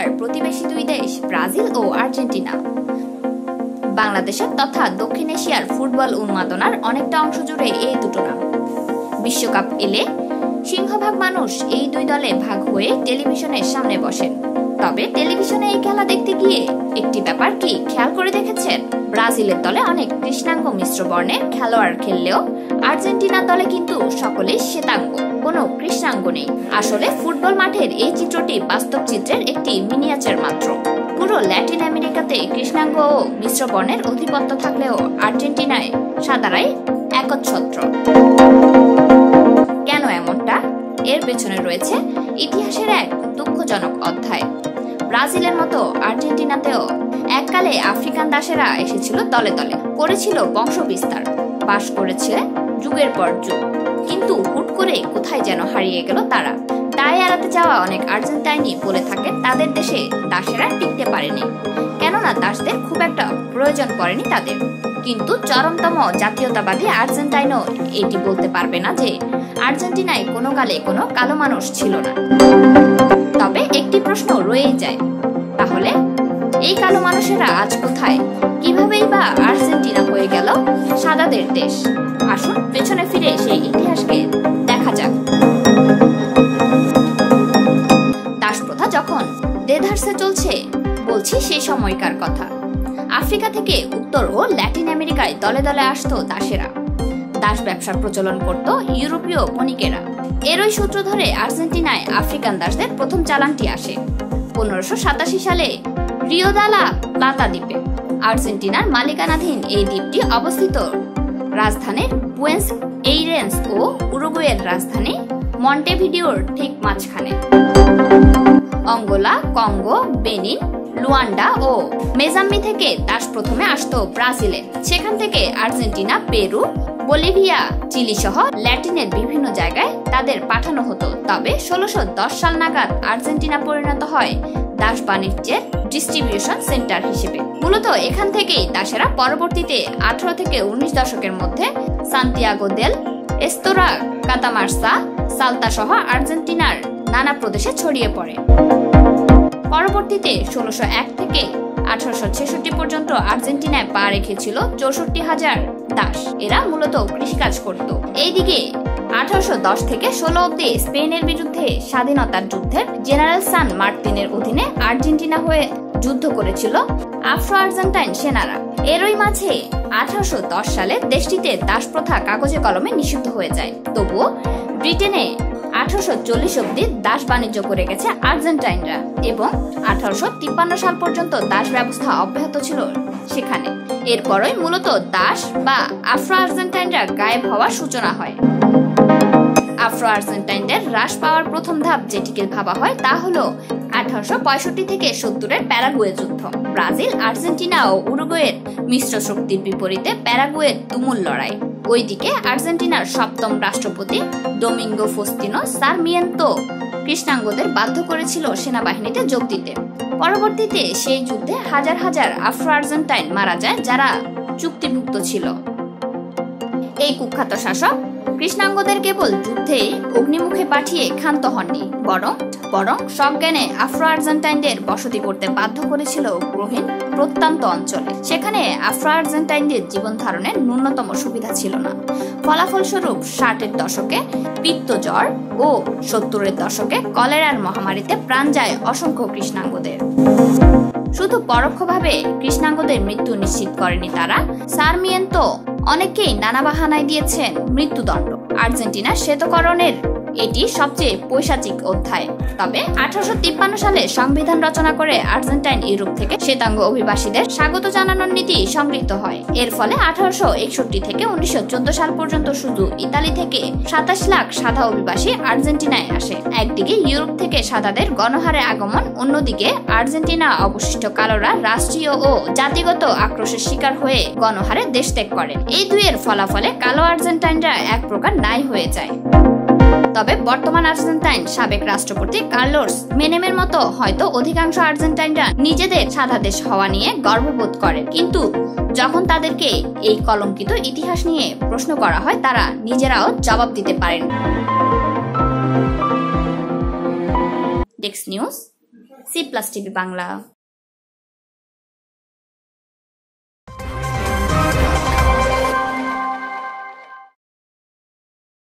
আমেরিকার প্রতিবেশী দুই দেশ ব্রাজিল ও আর্জেন্টিনা। বাংলাদেশের তথা দক্ষিণ এশিয়ার ফুটবল উন্মাদনার অনেকটা অংশ জুড়ে এই দুটো নাম। বিশ্বকাপ এলে সিংহভাগ মানুষ এই দুই দলে ভাগ হয়ে টেলিভিশনের সামনে বসেন। তবে টেলিভিশনে এই খেলা দেখতে গিয়ে একটি ব্যাপার কি খেয়াল করে দেখেছেন? ব্রাজিলের দলে অনেক কৃষ্ণাঙ্গ মিশ্র বর্ণের খেলোয়াড় খেললেও আর্জেন্টিনার দলে কিন্তু সকলেই শ্বেতাঙ্গ, কোনো কৃষ্ণাঙ্গ নেই। আসলে ফুটবল মাঠের এই চিত্রটি বাস্তব চিত্রের একটি মিনিয়েচার মাত্র। পুরো ল্যাটিন আমেরিকাতে কৃষ্ণাঙ্গ ও মিশ্র বর্ণের আধিপত্য থাকলেও আর্জেন্টিনায় সাদারাই একচ্ছত্র। কেন এমনটা? এর পেছনে রয়েছে ইতিহাসের এক দুঃখজনক অধ্যায়। ব্রাজিলের মতো আর্জেন্টিনাতেও এককালে আফ্রিকান দাসেরা এসেছিল দলে দলে, করেছিল বংশবিস্তার, বাস করেছে যুগের পর যুগ। কিন্তু হুট করে কোথায় যেন হারিয়ে গেল তারা। তাই এড়াতে যাওয়া অনেক আর্জেন্টাইনি বলে থাকে তাদের দেশে দাসেরা টিকতে পারেনি, কেননা দাসদের খুব একটা প্রয়োজন পড়েনি তাদের। কিন্তু চরমতম জাতীয়তাবাদী আর্জেন্টাইনও এটি বলতে পারবে না যে আর্জেন্টিনায় কোনো কালে কোনো কালো মানুষ ছিল না। তবে একটি প্রশ্ন রয়েই যায়, তাহলে এই কালো মানুষেরা আজ কোথায়? কিভাবেই বা আর্জেন্টিনা হয়ে গেল সাদাদের দেশ? আসুন পেছনে ফিরে সেই ইতিহাসকে দেখা যাক। দাসপ্রথা যখন দেধারসে চলছে, বলছি সেই সময়কার কথা। আফ্রিকা থেকে উত্তর ও ল্যাটিন আমেরিকায় দলে দলে আসতো দাসেরা। দাস ব্যবসার প্রচলন করত ইউরোপীয় বণিকেরা। এরই সূত্র ধরে আর্জেন্টিনায় আফ্রিকান দাসদের প্রথম চালানটি আসে 1587 সালে রিও দা লা প্লাতা দ্বীপে। আর্জেন্টিনার মালিকানাধীন এই দ্বীপটি অবস্থিত রাজধানীর বুয়েন্স এইরেন্স ও উরুগুয়ের রাজধানী মন্টেভিডিওর ঠিক মাঝখানে। অঙ্গোলা, কঙ্গো, বেনিন, লুয়ান্ডা ও মেজাম্বি থেকে দাস প্রথমে আসতো ব্রাজিলে। সেখান থেকে আর্জেন্টিনা, পেরু, বলিভিয়া, চিলি সহ ল্যাটিনের বিভিন্ন জায়গায় তাদের পাঠানো হতো। তবে ১৬১০ সাল নাগাদ আর্জেন্টিনা পরিণত হয় দাস বাণিজ্যের ডিস্ট্রিবিউশন সেন্টার হিসেবে। মূলত এখান থেকেই দাসেরা পরবর্তীতে ১৮ থেকে ১৯ দশকের মধ্যে সান্তিয়াগো দেল এস্তোরা, কাতামার্সা, সালতা সহ আর্জেন্টিনার নানা প্রদেশে ছড়িয়ে পড়ে। পরবর্তীতে ১৬০১ থেকে ১৮৬৬ পর্যন্ত আর্জেন্টিনায় পা রেখেছিল ৬৪,০০০ দাস। এরা মূলত কৃষিকাজ করত। এইদিকে ১৮১০ থেকে ১৬ অব্দি স্পেনের বিরুদ্ধে স্বাধীনতার যুদ্ধে জেনারেল সান মার্তিনের অধীনে আর্জেন্টিনা হয়ে যুদ্ধ করেছিল আফ্রো আর্জেন্টাইন সেনারা। এরই মাঝে ১৮১০ সালে দেশটিতে দাস প্রথা কাগজে কলমে নিষিদ্ধ হয়ে যায়। তবুও ব্রিটেনে ১৮৪০ অব্দি দাস বাণিজ্য করে গেছে আর্জেন্টাইনরা এবং ১৮৫৩ সাল পর্যন্ত দাস ব্যবস্থা অব্যাহত ছিল সেখানে। এরপরই মূলত দাস বা আফ্রো আর্জেন্টাইনরা গায়েব হওয়ার সূচনা হয়। আফ্রো আর্জেন্টাইনদের হ্রাস পাওয়ার প্রথম ধাপ যেটিকে ভাবা হয় তা হলো ১৮৬৫ থেকে ৭০-এর প্যারাগুয়ে যুদ্ধ। ব্রাজিল, আর্জেন্টিনা ও উরুগুয়ের মিশ্র শক্তির বিপরীতে প্যারাগুয়ের তুমুল লড়াই। ওইদিকে আর্জেন্টিনার সপ্তম রাষ্ট্রপতি ডোমিঙ্গো ফোস্তিনো সারমিয়েন্তো কৃষ্ণাঙ্গদের বাধ্য করেছিল সেনাবাহিনীতে যোগ দিতে। পরবর্তীতে সেই যুদ্ধে হাজার হাজার আফ্রো আর্জেন্টাইন মারা যায় যারা চুক্তিভুক্ত ছিল। এই কুখ্যাত শাসক কৃষ্ণাঙ্গদের কেবল যুদ্ধে অগ্নিমুখে পাঠিয়ে ক্ষান্ত হননি, বরং সজ্ঞানে আফ্রো আর্জেন্টাইনদের বসতি করতে বাধ্য করেছিল গ্রহীন প্রত্যন্ত অঞ্চলে। সেখানে আফ্রো আর্জেন্টাইনদের জীবন ধারণের ন্যূনতম সুবিধা ছিল না। ফলাফলস্বরূপ ৬০-এর দশকে পিত্তজ্বর ও ৭০-এর দশকে কলেরার মহামারীতে প্রাণ যায় অসংখ্য কৃষ্ণাঙ্গদের। শুধু পরোক্ষভাবে কৃষ্ণাঙ্গদের মৃত্যু নিশ্চিত করেনি তারা, সারমিয়েন্তো অনেকেই নানা বাহানায় দিয়েছেন মৃত্যুদণ্ড। আর্জেন্টিনার শ্বেতকরণের এটি সবচেয়ে পৈশাচিক অধ্যায়। তবে ১৮৫৩ সালে সংবিধান রচনা করে আর্জেন্টাইন ইউরোপ থেকে শ্বেতাঙ্গ অভিবাসীদের স্বাগত জানানোর নীতি সংগৃহীত হয়। এর ফলে ১৮৬১ থেকে ১৯১৪ সাল পর্যন্ত শুধু ইতালি থেকে ২৭ লাখ সাদা অভিবাসী আর্জেন্টিনায় আসে। একদিকে ইউরোপ থেকে সাদাদের গণহারে আগমন, অন্যদিকে আর্জেন্টিনা অবশিষ্ট কালোরা রাষ্ট্রীয় ও জাতিগত আক্রোশের শিকার হয়ে গণহারে দেশ ত্যাগ করেন। এই দুইয়ের ফলাফলে কালো আর্জেন্টাইনরা এক প্রকার নাই হয়ে যায়। তবে বর্তমান আর্জেন্টাইন সাবেক রাষ্ট্রপতি কার্লোস মেনেমের মতো হয়তো অধিকাংশ আর্জেন্টাইনরা নিজেদের সাদা দেশ হওয়া নিয়ে গর্ববোধ করে, কিন্তু যখন তাদেরকে এই কলঙ্কিত ইতিহাস নিয়ে প্রশ্ন করা হয় তারা নিজেরাও জবাব দিতে পারেন। Desk news C plus TV Bangla।